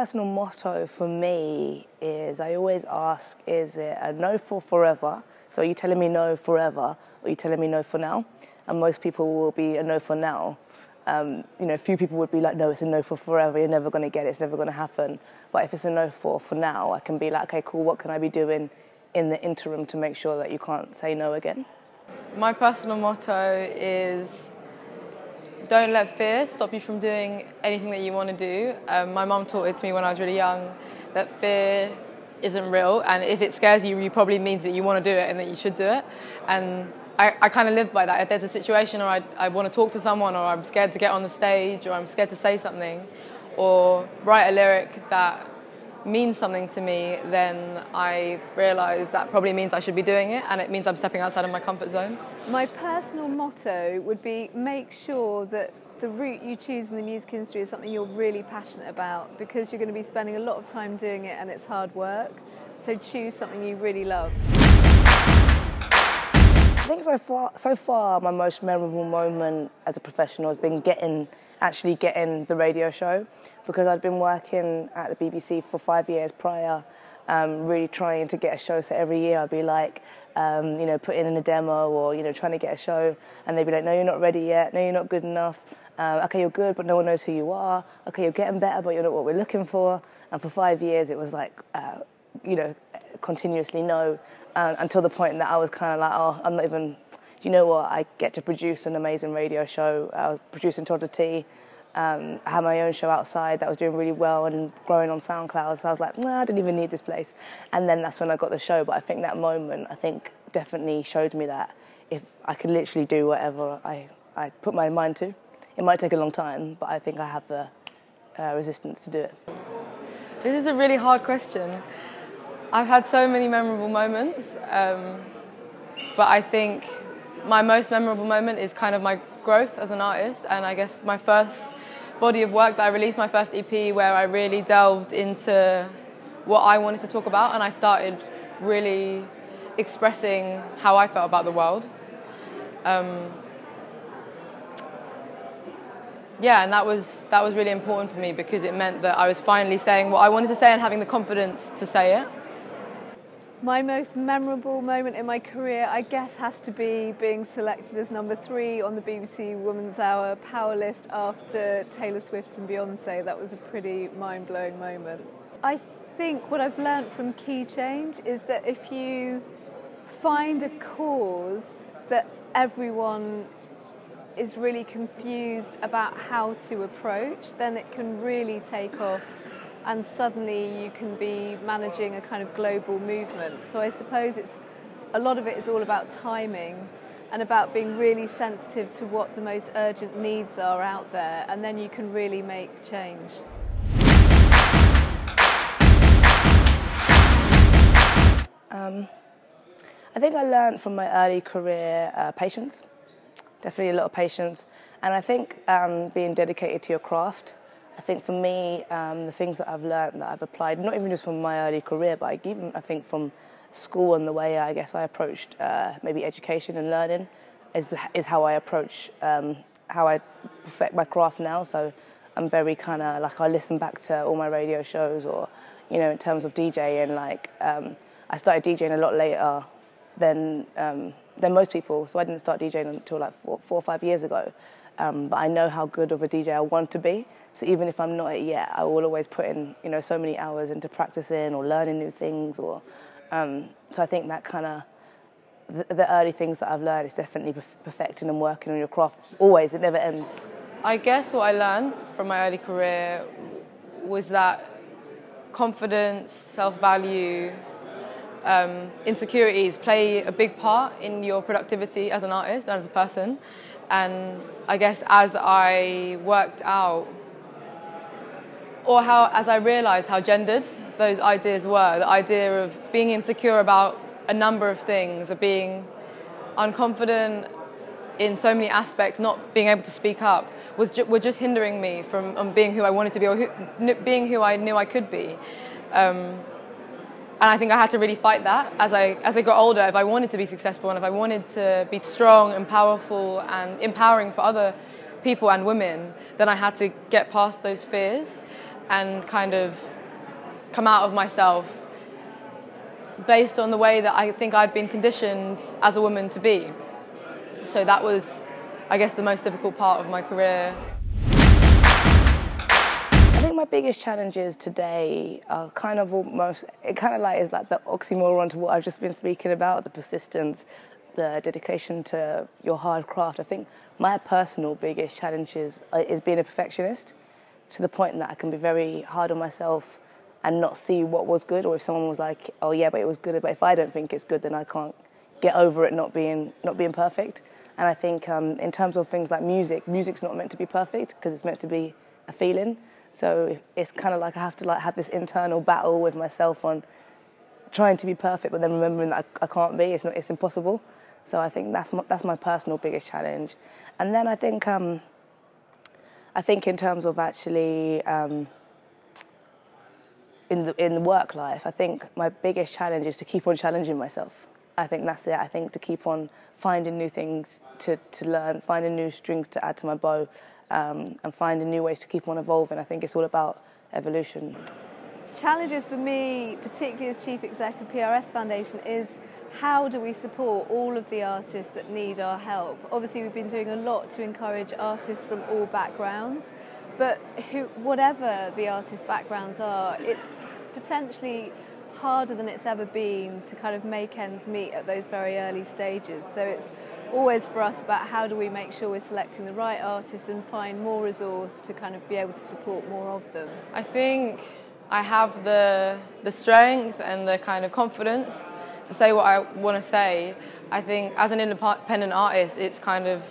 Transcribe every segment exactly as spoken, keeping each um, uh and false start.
personal motto for me is I always ask, is it a no for forever? So are you telling me no forever, or are you telling me no for now? And most people will be a no for now. Um, you know, few people would be like, no, it's a no for forever, you're never going to get it, it's never going to happen. But if it's a no for for now, I can be like, okay, cool, what can I be doing in the interim to make sure that you can't say no again? My personal motto is don't let fear stop you from doing anything that you want to do. Um, my mum taught it to me when I was really young, that fear isn't real, and if it scares you, you probably means that you want to do it and that you should do it. And I, I kind of live by that. If there's a situation or I, I want to talk to someone, or I'm scared to get on the stage, or I'm scared to say something or write a lyric that means something to me, then I realise that probably means I should be doing it, and it means I'm stepping outside of my comfort zone. My personal motto would be make sure that the route you choose in the music industry is something you're really passionate about, because you're going to be spending a lot of time doing it and it's hard work. So choose something you really love. I think so far, so far my most memorable moment as a professional has been getting, actually getting the radio show, because I'd been working at the B B C for five years prior, um, really trying to get a show. So every year I'd be like, um, you know, putting in a demo, or, you know, trying to get a show, and they'd be like, no, you're not ready yet, no, you're not good enough, um, okay, you're good, but no one knows who you are, okay, you're getting better, but you're not what we're looking for. And for five years it was like, uh, you know, continuously no. Uh, until the point that I was kind of like, oh, I'm not even, you know what, I get to produce an amazing radio show. I was producing Toddla T. Um, I had my own show outside that was doing really well and growing on SoundCloud. So I was like, nah, I didn't even need this place. And then that's when I got the show. But I think that moment, I think, definitely showed me that if I could literally do whatever I, I put my mind to, it might take a long time, but I think I have the uh, resistance to do it. This is a really hard question. I've had so many memorable moments, um, but I think my most memorable moment is kind of my growth as an artist, and I guess my first body of work that I released, my first E P, where I really delved into what I wanted to talk about, and I started really expressing how I felt about the world. Um, yeah, and that was, that was really important for me, because it meant that I was finally saying what I wanted to say and having the confidence to say it. My most memorable moment in my career, I guess, has to be being selected as number three on the B B C Women's Hour power list after Taylor Swift and Beyoncé. That was a pretty mind-blowing moment. I think what I've learned from Key Change is that if you find a cause that everyone is really confused about how to approach, then it can really take off, and suddenly you can be managing a kind of global movement. So I suppose it's, a lot of it is all about timing and about being really sensitive to what the most urgent needs are out there, and then you can really make change. Um, I think I learned from my early career uh, patience, definitely a lot of patience, and I think um, being dedicated to your craft. I think for me, um, the things that I've learned that I've applied, not even just from my early career, but even I think from school and the way I guess I approached uh, maybe education and learning, is the, is how I approach um, how I perfect my craft now. So I'm very kind of like, I listen back to all my radio shows, or you know, in terms of DJing, like um, I started DJing a lot later than um, than most people. So I didn't start DJing until like four, four or five years ago. Um, but I know how good of a D J I want to be. So even if I'm not it yet, I will always put in, you know, so many hours into practicing or learning new things. Or um, so I think that kind of the, the early things that I've learned is definitely perfecting and working on your craft. Always, it never ends. I guess what I learned from my early career was that confidence, self-value, um, insecurities play a big part in your productivity as an artist and as a person. And I guess as I worked out, or how, as I realised how gendered those ideas were, the idea of being insecure about a number of things, of being unconfident in so many aspects, not being able to speak up, was ju were just hindering me from um, being who I wanted to be, or who, n being who I knew I could be. Um, and I think I had to really fight that as I, as I got older, if I wanted to be successful and if I wanted to be strong and powerful and empowering for other people and women, then I had to get past those fears. and kind of come out of myself based on the way that I think I'd been conditioned as a woman to be. So that was, I guess, the most difficult part of my career. I think my biggest challenges today are kind of almost, it kind of like is like the oxymoron to what I've just been speaking about, the persistence, the dedication to your hard craft. I think my personal biggest challenge is, is being a perfectionist, to the point that I can be very hard on myself and not see what was good, or if someone was like, oh yeah, but it was good, but if I don't think it's good, then I can't get over it not being, not being perfect. And I think um, in terms of things like music, music's not meant to be perfect because it's meant to be a feeling. So it's kind of like I have to like have this internal battle with myself on trying to be perfect, but then remembering that I, I can't be, it's, not, it's impossible. So I think that's my, that's my personal biggest challenge. And then I think, um, I think in terms of actually um, in, the, in the work life, I think my biggest challenge is to keep on challenging myself. I think that's it. I think to keep on finding new things to, to learn, finding new strings to add to my bow, um, and finding new ways to keep on evolving. I think it's all about evolution. Challenges for me, particularly as Chief Exec of P R S Foundation, is how do we support all of the artists that need our help? Obviously, we've been doing a lot to encourage artists from all backgrounds, but who, whatever the artists' backgrounds are, it's potentially harder than it's ever been to kind of make ends meet at those very early stages. So it's always for us about how do we make sure we're selecting the right artists and find more resource to kind of be able to support more of them. I think I have the, the strength and the kind of confidence to say what I want to say. I think as an independent artist, it's kind of,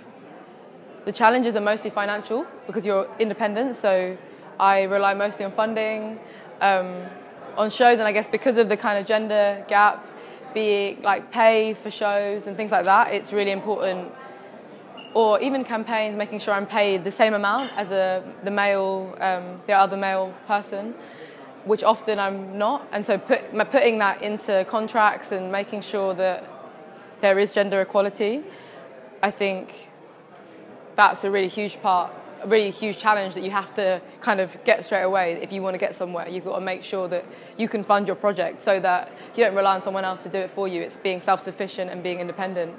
the challenges are mostly financial because you're independent, so I rely mostly on funding, um, on shows, and I guess because of the kind of gender gap, be like pay for shows and things like that, it's really important, or even campaigns, making sure I'm paid the same amount as a, the male, um, the other male person, which often I'm not, and so put, putting that into contracts and making sure that there is gender equality, I think that's a really huge part, a really huge challenge that you have to kind of get straight away. If you want to get somewhere, you've got to make sure that you can fund your project so that you don't rely on someone else to do it for you. It's being self-sufficient and being independent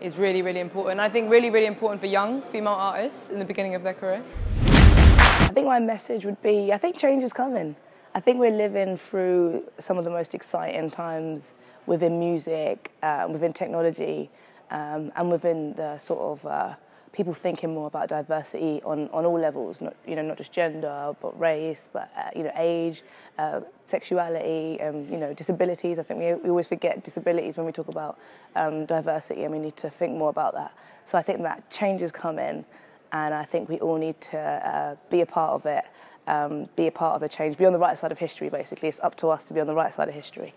is really, really important. And I think really, really important for young female artists in the beginning of their career. I think my message would be, I think change is coming. I think we're living through some of the most exciting times within music, uh, within technology, um, and within the sort of uh, people thinking more about diversity on, on all levels, not, you know, not just gender, but race, but uh, you know, age, uh, sexuality, um, you know, disabilities. I think we, we always forget disabilities when we talk about um, diversity, and we need to think more about that. So I think that change is coming, and I think we all need to uh, be a part of it. Um, be a part of a change, be on the right side of history, basically. It's up to us to be on the right side of history.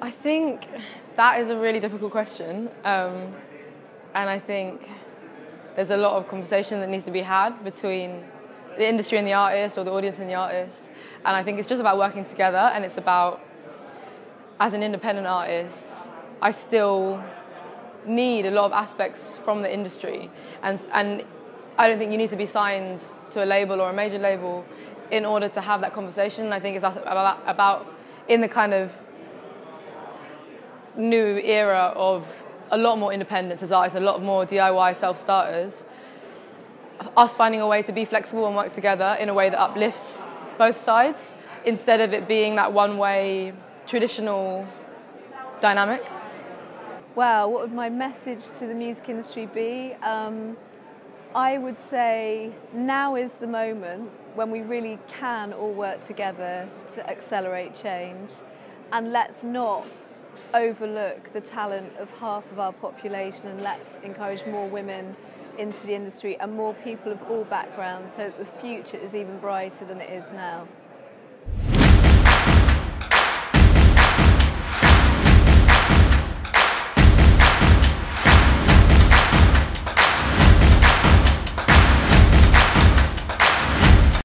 I think that is a really difficult question. Um, and I think there's a lot of conversation that needs to be had between the industry and the artist, or the audience and the artist. And I think it's just about working together, and it's about, as an independent artist, I still need a lot of aspects from the industry. And, and I don't think you need to be signed to a label or a major label in order to have that conversation. I think it's about, about in the kind of new era of a lot more independence as artists, a lot more D I Y self-starters, us finding a way to be flexible and work together in a way that uplifts both sides, instead of it being that one-way traditional dynamic. Wow, what would my message to the music industry be? Um, I would say now is the moment when we really can all work together to accelerate change, and let's not overlook the talent of half of our population, and let's encourage more women into the industry and more people of all backgrounds so that the future is even brighter than it is now.